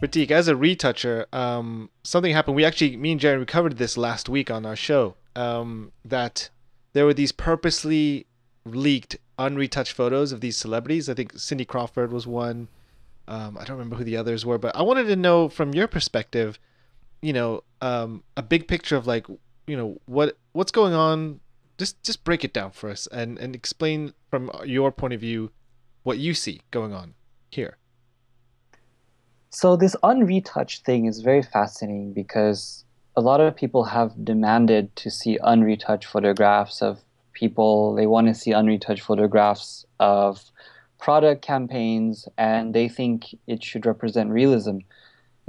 Pratik, as a retoucher, something happened. We actually, me and Jeremy covered this last week on our show, that there were these purposely leaked, unretouched photos of these celebrities. I think Cindy Crawford was one. I don't remember who the others were, but I wanted to know from your perspective, you know, a big picture of like, you know, what's going on. Just break it down for us and explain from your point of view what you see going on here. So this unretouched thing is very fascinating because a lot of people have demanded to see unretouched photographs of people. They want to see unretouched photographs of product campaigns, and they think it should represent realism.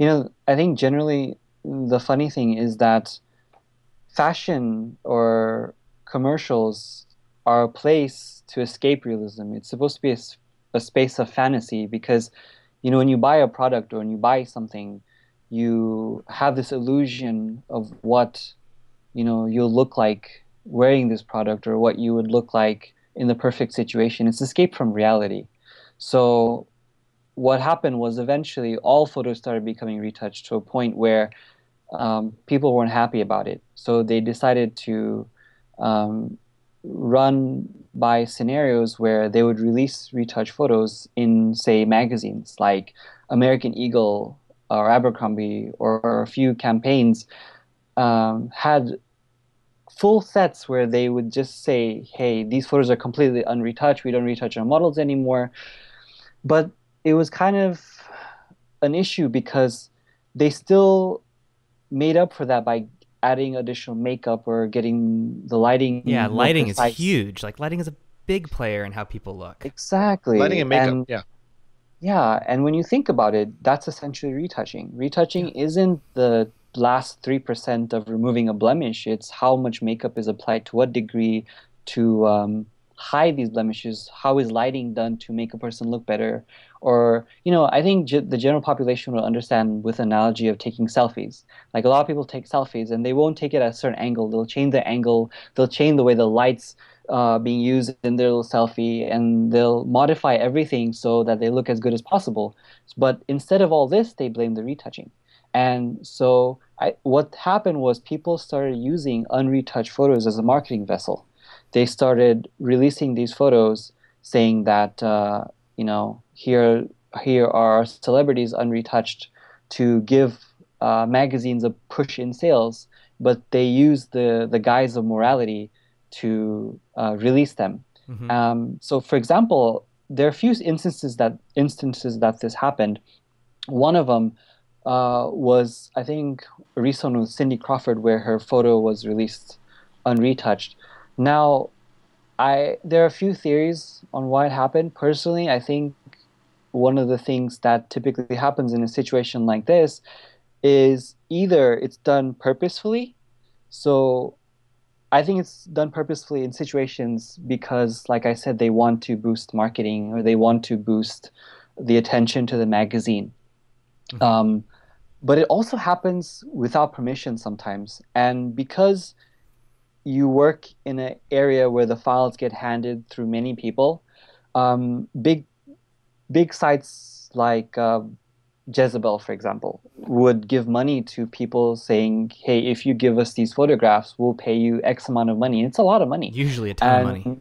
You know, I think generally the funny thing is that fashion or commercials are a place to escape realism. It's supposed to be a space of fantasy because, you know, when you buy a product or when you buy something, you have this illusion of what, you know, you'll look like wearing this product or what you would look like in the perfect situation. It's escape from reality. So what happened was eventually all photos started becoming retouched to a point where people weren't happy about it. So they decided to run by scenarios where they would release retouched photos in, say, magazines like American Eagle or Abercrombie, or a few campaigns had full sets where they would just say, hey, these photos are completely unretouched. We don't retouch our models anymore. But it was kind of an issue because they still made up for that by adding additional makeup or getting the lighting. Yeah, lighting is huge. Like, lighting is a big player in how people look. Exactly. Lighting and makeup, yeah. Yeah, and when you think about it, that's essentially retouching. Retouching isn't the last 3% of removing a blemish. It's how much makeup is applied to what degree to hide these blemishes. How is lighting done to make a person look better? Or, you know, I think the general population will understand with analogy of taking selfies. Like, a lot of people take selfies and they won't take it at a certain angle. They'll change the angle. They'll change the way the light's being used in their little selfie, and they'll modify everything so that they look as good as possible. But instead of all this, they blame the retouching. And so what happened was people started using unretouched photos as a marketing vessel. They started releasing these photos saying that, you know, here are celebrities unretouched to give magazines a push in sales, but they use the guise of morality to release them. Mm-hmm. So, for example, there are a few instances that this happened. One of them was, I think, a recent one with Cindy Crawford, where her photo was released unretouched. Now, there are a few theories on why it happened. Personally, I think one of the things that typically happens in a situation like this is either it's done purposefully. So I think it's done purposefully in situations because, like I said, they want to boost marketing or they want to boost the attention to the magazine. But it also happens without permission sometimes. And because you work in an area where the files get handed through many people, big sites like Jezebel, for example, would give money to people saying, hey, if you give us these photographs, we'll pay you X amount of money. And it's a lot of money. Usually a ton of money.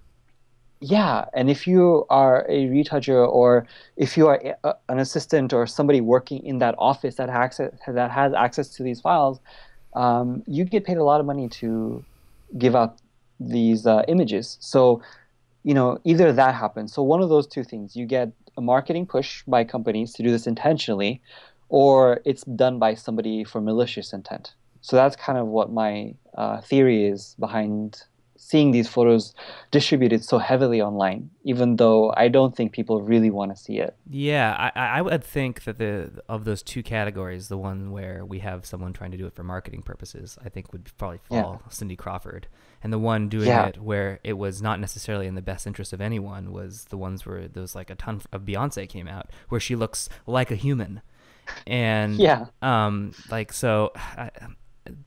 Yeah, and if you are a retoucher or if you are an assistant or somebody working in that office that has access to these files, you get paid a lot of money to give out these images. So, you know, either that happens. So one of those two things, you get a marketing push by companies to do this intentionally, or it's done by somebody for malicious intent. So that's kind of what my theory is behind seeing these photos distributed so heavily online, even though I don't think people really want to see it. Yeah, I would think that of those two categories, the one where we have someone trying to do it for marketing purposes, I think would probably fall Cindy Crawford. And the one doing it where it was not necessarily in the best interest of anyone was the ones where there was like a ton of Beyonce came out, where she looks like a human. And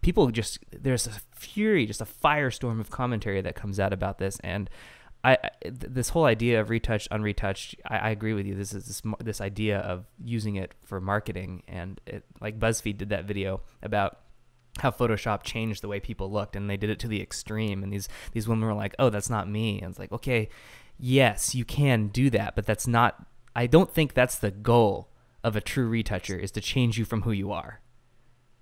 people just, there's a fury, just a firestorm of commentary that comes out about this. And this whole idea of retouched, unretouched, I agree with you. This is this idea of using it for marketing, and like BuzzFeed did that video about how Photoshop changed the way people looked, and they did it to the extreme. And these women were like, "Oh, that's not me." And it's like, okay, yes, you can do that, but that's not. I don't think that's the goal of a true retoucher, is to change you from who you are.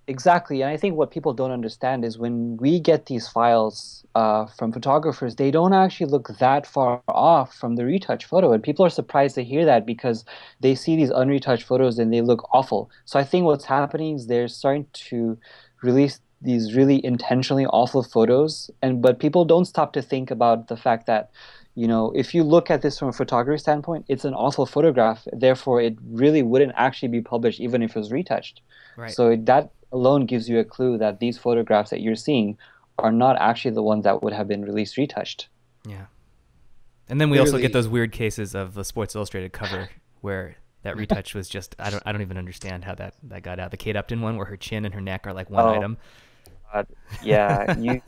Exactly, and I think what people don't understand is when we get these files from photographers, they don't actually look that far off from the retouch photo, and people are surprised to hear that because they see these unretouched photos and they look awful. So I think what's happening is they're starting to release these really intentionally awful photos, but people don't stop to think about the fact that, you know, if you look at this from a photography standpoint, it's an awful photograph, therefore it really wouldn't actually be published even if it was retouched. Right. So that alone gives you a clue that these photographs that you're seeing are not actually the ones that would have been released retouched. Yeah. And then we also get those weird cases of the Sports Illustrated cover where that retouch was just, I don't even understand how that got out. The Kate Upton one where her chin and her neck are like one item. God. Yeah.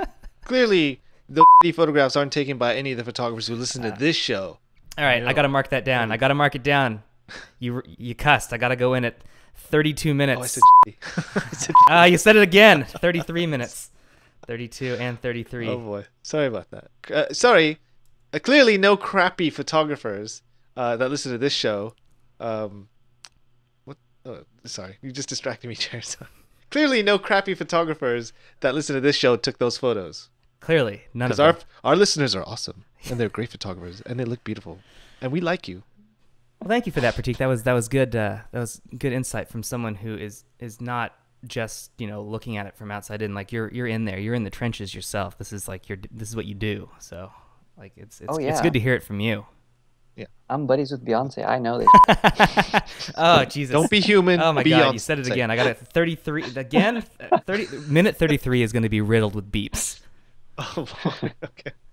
Clearly the photographs aren't taken by any of the photographers who listen to this show. All right. No. I got to mark that down. I got to mark it down. You cussed. I got to go in at 32 minutes. Oh, I said you said it again. 33 minutes. 32 and 33. Oh, boy. Sorry about that. Sorry. Clearly no crappy photographers that listen to this show. What? Oh, sorry. You just distracted me, Jerry. Clearly no crappy photographers that listen to this show took those photos. Clearly. None of them. Because our listeners are awesome, and they're great photographers, and they look beautiful, and we like you. Well, thank you for that, Pratik. That was good. That was good insight from someone who is not just, you know, looking at it from outside in. Like you're in there. You're in the trenches yourself. This is like this is what you do. So like it's good to hear it from you. Yeah, I'm buddies with Beyonce. I know this. Oh Jesus! Don't be human. Oh my God! You said it again. I got it. 33 again. 30 minute 33 is going to be riddled with beeps. Oh boy. Okay.